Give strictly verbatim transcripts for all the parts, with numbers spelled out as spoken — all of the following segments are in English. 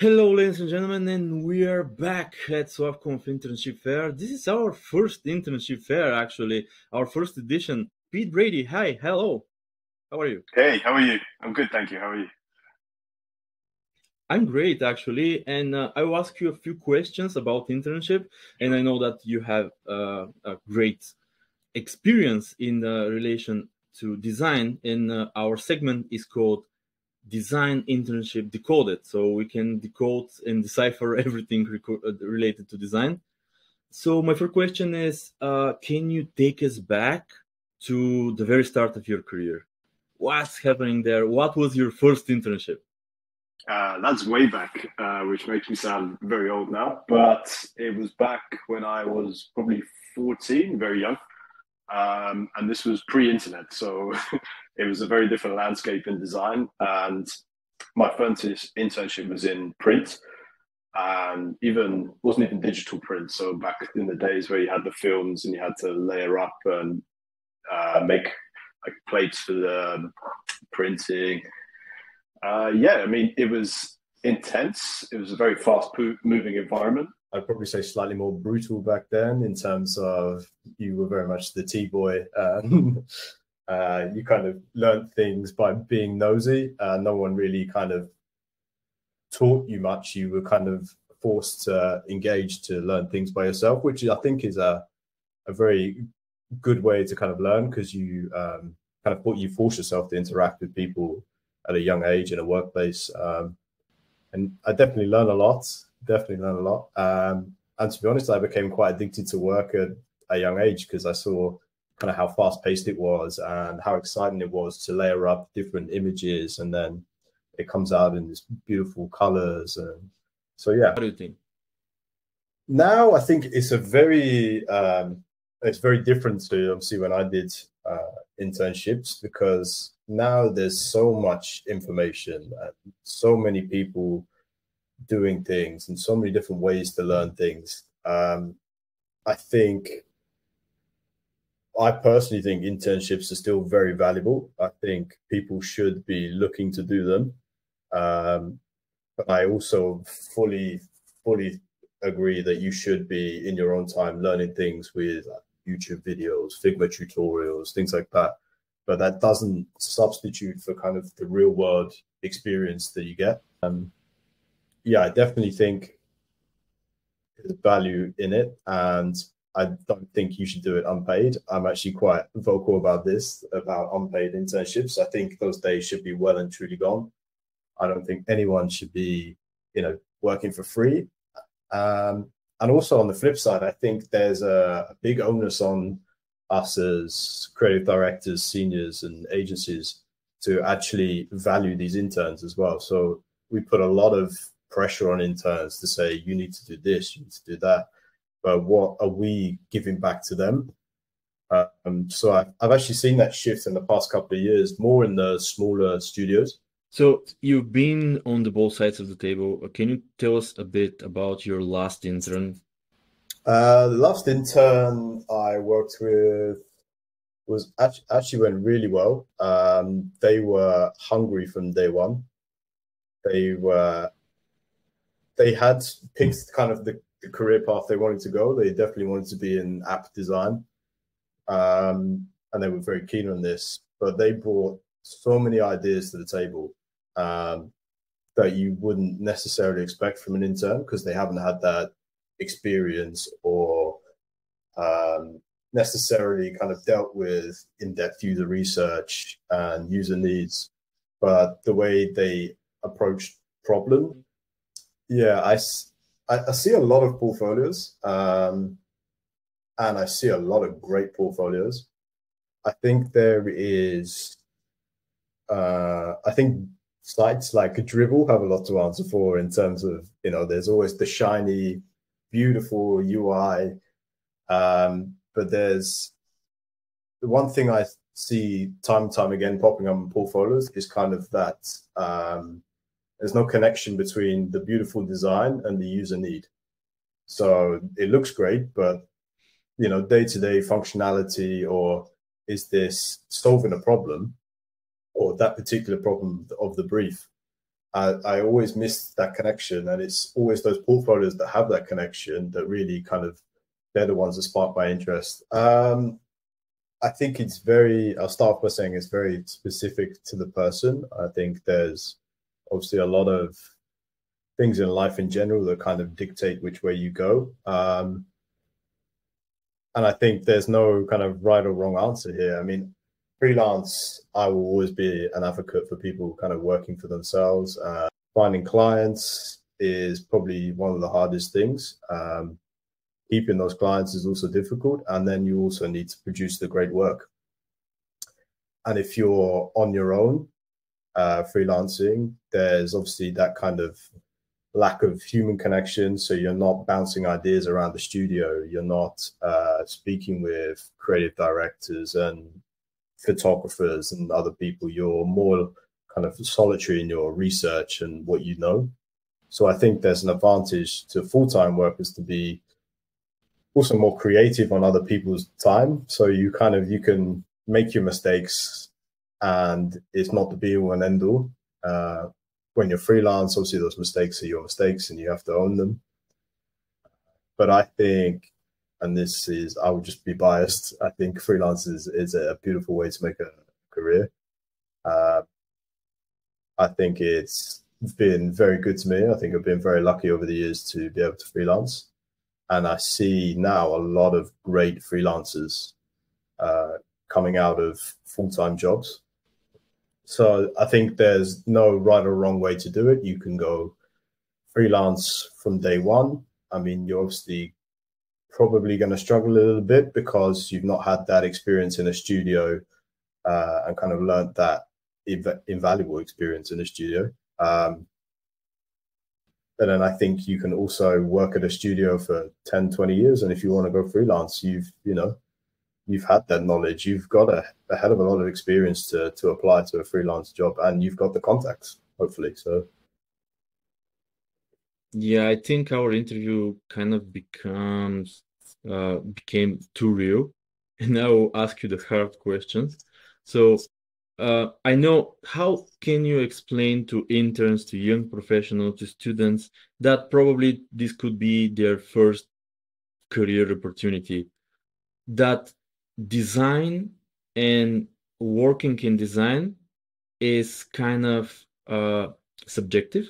Hello, ladies and gentlemen, and we are back at SlavConf Internship Fair. This is our first internship fair, actually, our first edition. Pete Brady, hi, hello. How are you? Hey, how are you? I'm good, thank you. How are you? I'm great, actually, and uh, I will ask you a few questions about internship, and I know that you have uh, a great experience in uh, relation to design, and uh, our segment is called Design Internship Decoded, so we can decode and decipher everything related to design. So my first question is, uh, can you take us back to the very start of your career? What's happening there? What was your first internship? Uh, that's way back, uh, which makes me sound very old now, but it was back when I was probably fourteen, very young. Um, and this was pre-internet, so it was a very different landscape in design. And my first internship was in print, and even wasn't even digital print. So back in the days where you had the films and you had to layer up and uh, make like plates for the printing. Uh, yeah, I mean, it was intense. It was a very fast-moving environment. I'd probably say slightly more brutal back then in terms of you were very much the T-boy. Um, uh, you kind of learned things by being nosy. Uh, no one really kind of taught you much. You were kind of forced to engage to learn things by yourself, which I think is a, a very good way to kind of learn, because you um, kind of you force yourself to interact with people at a young age in a workplace. Um, and I definitely learned a lot. Definitely learned a lot. Um, and to be honest, I became quite addicted to work at a young age, because I saw kind of how fast paced it was and how exciting it was to layer up different images. And then it comes out in these beautiful colors. And so, yeah. What do you think? Now, I think it's a very, um, it's very different to obviously when I did uh, internships, because now there's so much information and so many people doing things and so many different ways to learn things. Um, I think, I personally think internships are still very valuable. I think people should be looking to do them. Um, but I also fully, fully agree that you should be in your own time learning things with YouTube videos, Figma tutorials, things like that. But that doesn't substitute for kind of the real world experience that you get. Um, Yeah, I definitely think there's value in it, and I don't think you should do it unpaid. I'm actually quite vocal about this, about unpaid internships. I think those days should be well and truly gone. I don't think anyone should be, you know, working for free. Um, and also on the flip side, I think there's a, a big onus on us as creative directors, seniors, and agencies to actually value these interns as well. So we put a lot of pressure on interns to say, you need to do this, you need to do that, but what are we giving back to them? Uh, um, so I, I've actually seen that shift in the past couple of years, more in the smaller studios. So you've been on the both sides of the table. Can you tell us a bit about your last intern? Uh, the last intern I worked with was actually, actually went really well. Um, they were hungry from day one. They were. They had picked kind of the, the career path they wanted to go. They definitely wanted to be in app design, um, and they were very keen on this. But they brought so many ideas to the table um, that you wouldn't necessarily expect from an intern, because they haven't had that experience or um, necessarily kind of dealt with in-depth user research and user needs. But the way they approached problem. Yeah, I, I see a lot of portfolios, um, and I see a lot of great portfolios. I think there is, uh, I think sites like Dribbble have a lot to answer for in terms of, you know, there's always the shiny, beautiful U I, um, but there's the one thing I see time and time again popping up in portfolios is kind of that, um, there's no connection between the beautiful design and the user need. So it looks great, but, you know, day-to-day functionality, or is this solving a problem, or that particular problem of the brief? I, I always miss that connection. And it's always those portfolios that have that connection that really kind of, they're the ones that spark my interest. Um, I think it's very, I'll start by saying it's very specific to the person. I think there's obviously a lot of things in life in general that kind of dictate which way you go. Um, and I think there's no kind of right or wrong answer here. I mean, freelance, I will always be an advocate for people kind of working for themselves. Uh, finding clients is probably one of the hardest things. Um, keeping those clients is also difficult. And then you also need to produce the great work. And if you're on your own uh, freelancing, there's obviously that kind of lack of human connection. So you're not bouncing ideas around the studio. You're not uh, speaking with creative directors and photographers and other people. You're more kind of solitary in your research and what you know. So I think there's an advantage to full-time workers to be also more creative on other people's time. So you kind of, you can make your mistakes and it's not the be all and end all. Uh, when you're freelance, obviously those mistakes are your mistakes and you have to own them. But I think, and this is, I would just be biased, I think freelance is, is a beautiful way to make a career. Uh, I think it's been very good to me. I think I've been very lucky over the years to be able to freelance. And I see now a lot of great freelancers uh, coming out of full-time jobs. So I think there's no right or wrong way to do it. You can go freelance from day one. I mean, you're obviously probably going to struggle a little bit because you've not had that experience in a studio uh, and kind of learned that inv- invaluable experience in a studio. Um, But then I think you can also work at a studio for ten, twenty years. And if you want to go freelance, you've, you know, you've had that knowledge. You've got a, a hell of a lot of experience to, to apply to a freelance job, and you've got the contacts, hopefully. So. Yeah, I think our interview kind of becomes, uh, became too real. And I will ask you the hard questions. So Uh, I know, how can you explain to interns, to young professionals, to students that probably this could be their first career opportunity, that design and working in design is kind of uh, subjective,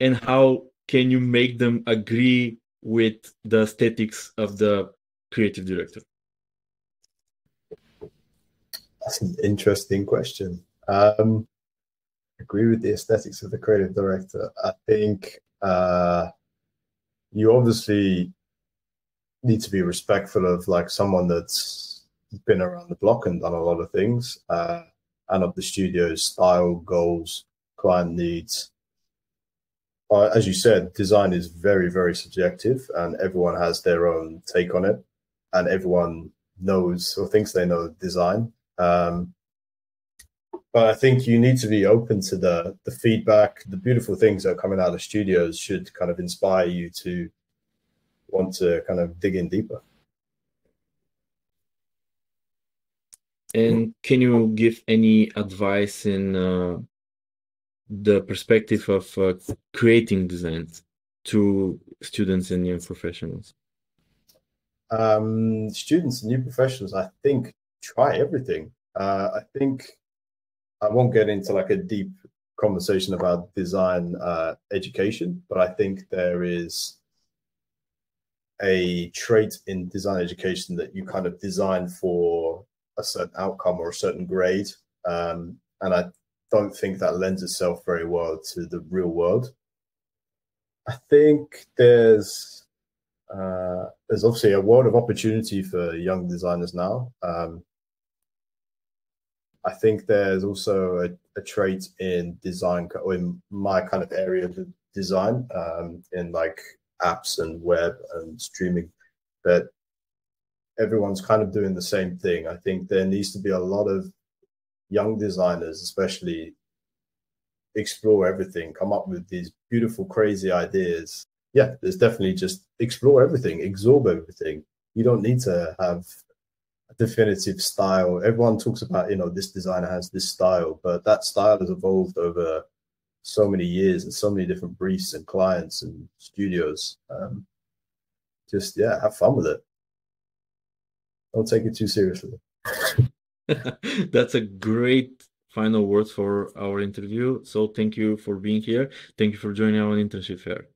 and how can you make them agree with the aesthetics of the creative director? That's an interesting question. Um, agree with the aesthetics of the creative director. I think uh, you obviously need to be respectful of like someone that's been around the block and done a lot of things, uh, and of the studio's style, goals, client needs. Uh, as you said, design is very, very subjective, and everyone has their own take on it, and everyone knows or thinks they know design. Um, but I think you need to be open to the, the feedback. The beautiful things that are coming out of studios should kind of inspire you to want to kind of dig in deeper. And can you give any advice in uh, the perspective of uh, creating designs to students and young professionals? Um, students and new professionals, I think, try everything. Uh, I think I won't get into like a deep conversation about design uh, education, but I think there is a trait in design education that you kind of design for a certain outcome or a certain grade. Um, and I don't think that lends itself very well to the real world. I think there's, uh, there's obviously a world of opportunity for young designers now. Um, I think there's also a, a trait in design, or in my kind of area of design, um, in like apps and web and streaming, that everyone's kind of doing the same thing. I think there needs to be a lot of young designers, especially, explore everything, come up with these beautiful, crazy ideas. Yeah, there's definitely just explore everything, absorb everything. You don't need to have definitive style. Everyone talks about, you know, this designer has this style, but that style has evolved over so many years and so many different briefs and clients and studios. Um, just, yeah, have fun with it. Don't take it too seriously. That's a great final word for our interview. So thank you for being here. Thank you for joining our Internship Fair.